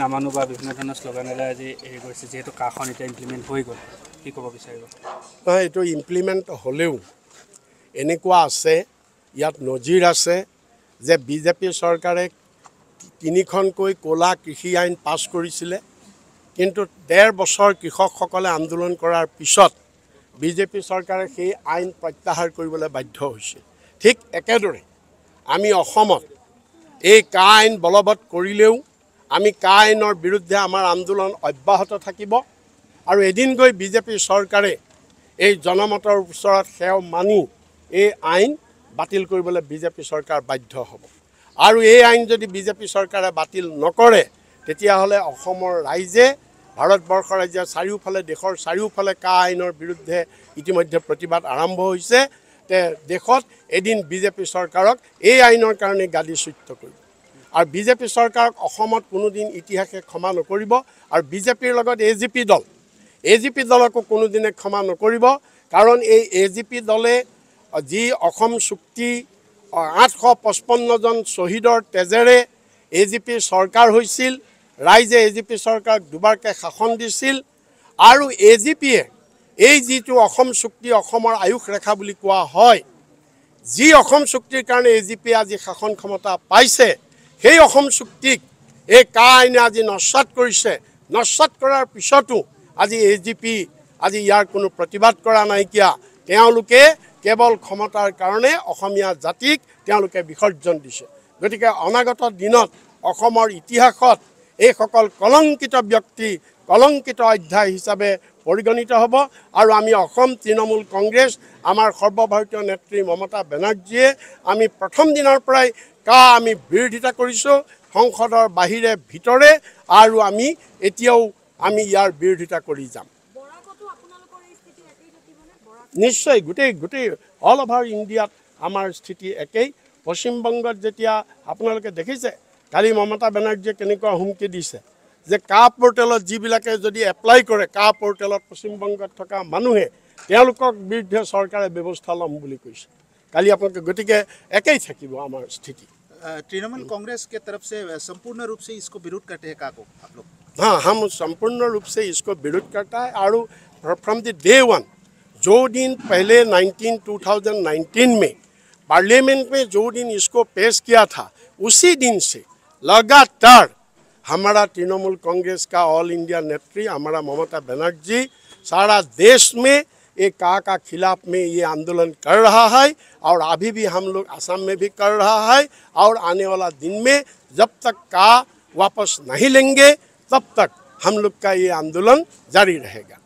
नामानु विभिन्न धरण स्लोगान जी काशन इम्प्लिमेंट हो गल कि कब विचार यू इम्प्लिमेंट हमें एनेकुआ नजिर आज बीजेपी सरकारे तीनिखनकै कला कृषि आईन पास करिसिले किन्तु 1.5 बछर कृषकসকলে आंदोलन करार पिছত बीजेपी सरकारे सेई आईन प्रत्याहार करिबले बाध्य होइसे। ठीक एकेदरे आमी असमत এই কা আইন বলবৎ কৰিলেও আমি কা আইনৰ বিৰুদ্ধে আমাৰ আন্দোলন অব্যাহত থাকিব আৰু এদিন গৈ বিজেপি চৰকাৰে এই জনমতৰ ওচৰত সেৱা মানি এই আইন বাতিল কৰিবলৈ বিজেপি চৰকাৰ বাধ্য হ'ব আৰু এই আইন যদি বিজেপি চৰকাৰে বাতিল নকৰে তেতিয়া হলে অসমৰ ৰাইজে ভাৰতবৰ্ষৰ ৰাইজে চাৰিওফালে দেশৰ চাৰিওফালে কা আইনৰ বিৰুদ্ধে ইতিমধ্যে প্ৰতিবাদ আৰম্ভ হৈছে। देशत एदिन बीजेपी सरकारक ये आईनर कारण गाली चुत्य कर और बीजेपी सरकारक असमत कोनोदिन इतिहासे क्षमा नकरिब और बीजेपीर लगत ए जी पी दलको कोनोदिने क्षमा नकरिब कारण ये AGP दले जी असम चुक्ति 855 जन शहीदर तेजेरे AGP सरकार होइसिल। राइजे AGP सरकारक दुबारके शासन दिसिल और AGP এই যেটো অসম চুক্তি অসমৰ আয়ুষ ৰেখা বুলি কোৱা হয় যি অসম চুক্তিৰ কাৰণে AGP আজি শাসন ক্ষমতা পাইছে সেই অসম চুক্তিক এই কা আইনে আজি নস্বাত কৰিছে। নস্বাত কৰাৰ পিছতো আজি AGP আজি ইয়াৰ কোনো প্ৰতিবাদ কৰা নাই কিয়া তেওঁলোকে কেৱল ক্ষমতাৰ কাৰণে অসমীয়া জাতিক তেওঁলোকে বিসৰ্জন দিছে। গতিকে অনাগত দিনত অসমৰ ইতিহাসত এই সকল কলংকিত ব্যক্তি কলংকিত অধ্যায় হিচাপে परिगणित हब और आमी असम तृणमूल कांग्रेस आमार सर्वभारतीय नेत्री ममता बेनार्जीए आमी प्रथम दिनार पराई का आमी बिरोधिता करिसो संसदर बाहिरे भितरे और आमी एतियाओ आमी यार बिरोधिता करि जाम। निश्चय गोटे अल ओभार इंडिया आमार स्थिति एकेई। पश्चिम बंगत जेतिया आपनालोके देखिसे काली ममता बेनार्जीए केनेकुआ हुमकि दिसे जे का पोर्टेलत जीबिलाके जदि एप्लाई करे का पोर्टेलत पश्चिम बंगत थका मानुहे तेलुकक बिरुद्धे सरकारे व्यवस्था लम बुली कइसे काली आपके गतिके एकै थाकिबो आमार स्थिति। तृणमूल कांग्रेस के तरफ से संपूर्ण रूप से इसको विरोध करते हैं काको आप लोग? हाँ, हम संपूर्ण रूप से इसको विरोध करता है और फ्रॉम द डे वन जो दिन पहले 2019 में पार्लियामेंट में जो दिन इसको पेश किया था उसी दिन से लगातार हमारा तृणमूल कांग्रेस का ऑल इंडिया नेत्री हमारा ममता बनर्जी सारा देश में एक का खिलाफ में ये आंदोलन कर रहा है और अभी भी हम लोग असम में भी कर रहा है और आने वाला दिन में जब तक का वापस नहीं लेंगे तब तक हम लोग का ये आंदोलन जारी रहेगा।